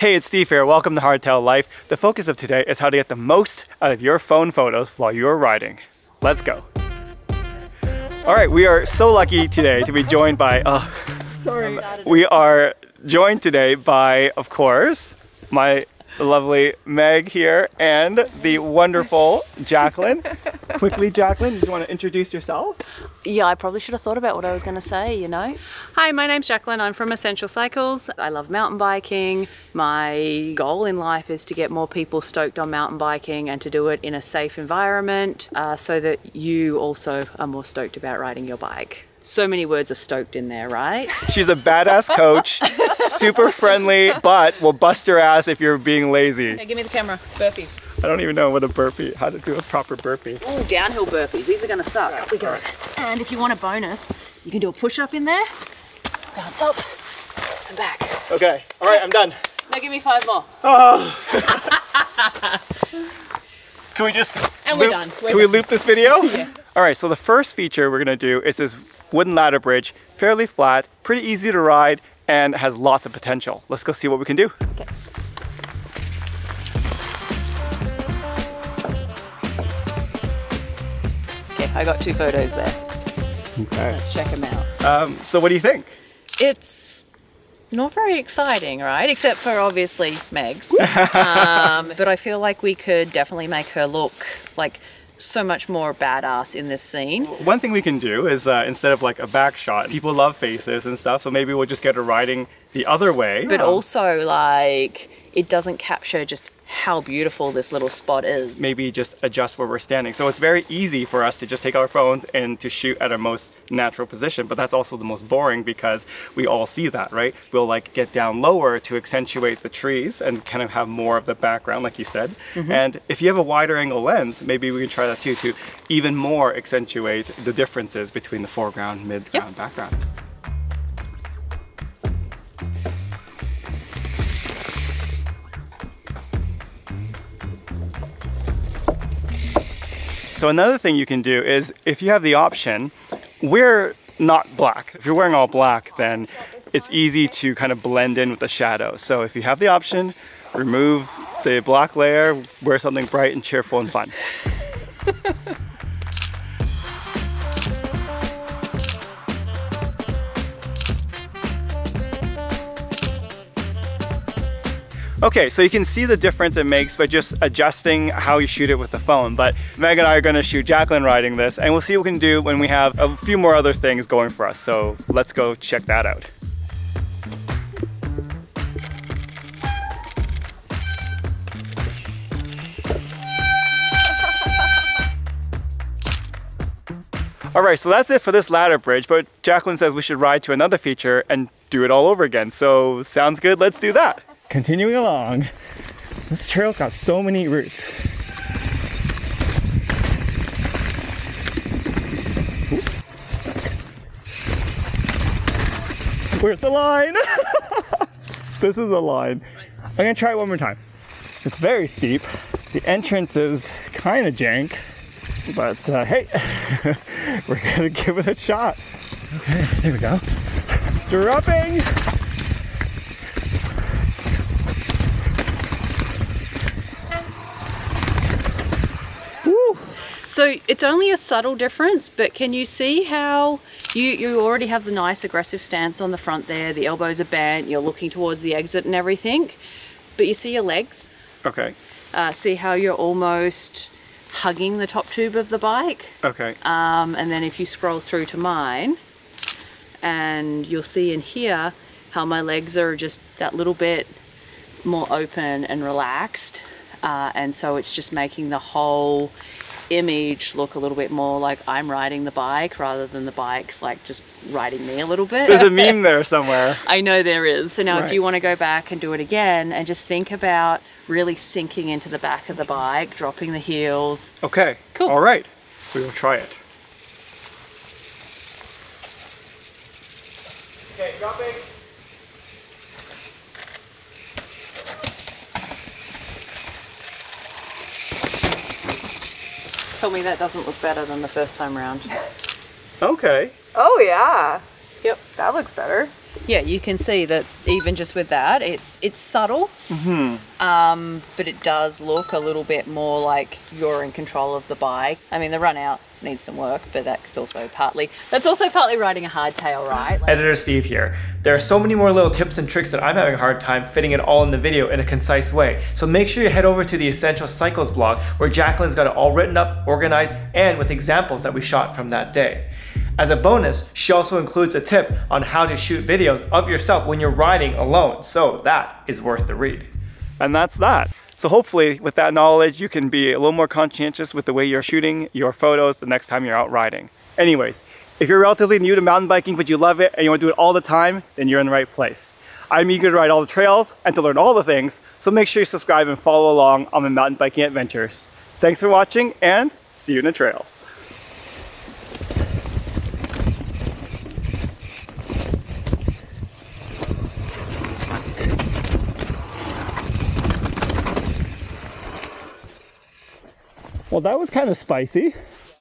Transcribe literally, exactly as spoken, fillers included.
Hey, it's Steve here. Welcome to Hardtail Life. The focus of today is how to get the most out of your phone photos while you're riding. Let's go. All right, we are so lucky today to be joined by... Uh, Sorry. We are joined today by, of course, my lovely Meg here and the wonderful Jacqueline. Quickly, Jacqueline, you just want to introduce yourself? Yeah, I probably should have thought about what I was going to say, you know. Hi, my name's Jacqueline. I'm from Essential Cycles. I love mountain biking. My goal in life is to get more people stoked on mountain biking and to do it in a safe environment uh, so that you also are more stoked about riding your bike. So many words of stoked in there, right? She's a badass coach, super friendly, but will bust your ass if you're being lazy. Okay, give me the camera. Burpees. I don't even know what a burpee, how to do a proper burpee. Oh, downhill burpees. These are going to suck. Right, we go. Right. And if you want a bonus, you can do a push-up in there, bounce up, and back. Okay. All right, I'm done. Now give me five more. Oh. Can we just and we're done. We're can done. we loop this video? Yeah. All right, so the first feature we're gonna do is this wooden ladder bridge, fairly flat, pretty easy to ride, and has lots of potential. Let's go see what we can do. Okay. Okay, I got two photos there. Okay. Let's check them out. Um, so what do you think? It's not very exciting, right? Except for obviously Meg's. Um, but I feel like we could definitely make her look like so much more badass in this scene. One thing we can do is uh, instead of like a back shot, people love faces and stuff. So maybe we'll just get her riding the other way. But um, also like it doesn't capture just how beautiful this little spot is. Maybe just adjust where we're standing. So it's very easy for us to just take our phones and to shoot at our most natural position, but that's also the most boring because we all see that, right? We'll like get down lower to accentuate the trees and kind of have more of the background, like you said. Mm-hmm. And if you have a wider angle lens, maybe we can try that too, to even more accentuate the differences between the foreground, mid-ground, yep. background. So another thing you can do is, if you have the option, wear not black. If you're wearing all black, then it's easy to kind of blend in with the shadow. So if you have the option, remove the black layer, wear something bright and cheerful and fun. Okay, so you can see the difference it makes by just adjusting how you shoot it with the phone. But Meg and I are gonna shoot Jacqueline riding this, and we'll see what we can do when we have a few more other things going for us. So let's go check that out. All right, so that's it for this ladder bridge, but Jacqueline says we should ride to another feature and do it all over again. So sounds good, let's do that. Continuing along, this trail's got so many routes. Where's the line? This is the line. I'm gonna try it one more time. It's very steep. The entrance is kind of jank, but uh, hey, we're gonna give it a shot. Okay, there we go. Dropping. So it's only a subtle difference, but can you see how you, you already have the nice aggressive stance on the front there, the elbows are bent, you're looking towards the exit and everything, but you see your legs? Okay. Uh, see how you're almost hugging the top tube of the bike? Okay. Um, and then if you scroll through to mine, and you'll see in here how my legs are just that little bit more open and relaxed. Uh, and so it's just making the whole image look a little bit more like I'm riding the bike rather than the bike's like just riding me a little bit. There's a meme there somewhere. I know there is. So now right. if you want to go back and do it again and just think about really sinking into the back of the bike, dropping the heels. Okay. Cool. All right. We will try it. Okay, dropping. Tell me that doesn't look better than the first time round. Okay. Oh yeah. Yep. That looks better. yeah, you can see that even just with that, it's it's subtle, mm-hmm. um, but it does look a little bit more like you're in control of the bike. I mean, the run out needs some work, but that's also partly that's also partly riding a hardtail, right? Like, Editor Steve here. There are so many more little tips and tricks that I'm having a hard time fitting it all in the video in a concise way. So make sure you head over to the Essential Cycles blog, where Jacqueline's got it all written up, organized, and with examples that we shot from that day. As a bonus, she also includes a tip on how to shoot videos of yourself when you're riding alone. So that is worth the read. And that's that. So hopefully with that knowledge, you can be a little more conscientious with the way you're shooting your photos the next time you're out riding. Anyways, if you're relatively new to mountain biking, but you love it and you want to do it all the time, then you're in the right place. I'm eager to ride all the trails and to learn all the things. So make sure you subscribe and follow along on my mountain biking adventures. Thanks for watching, and see you in the trails. Well, that was kind of spicy.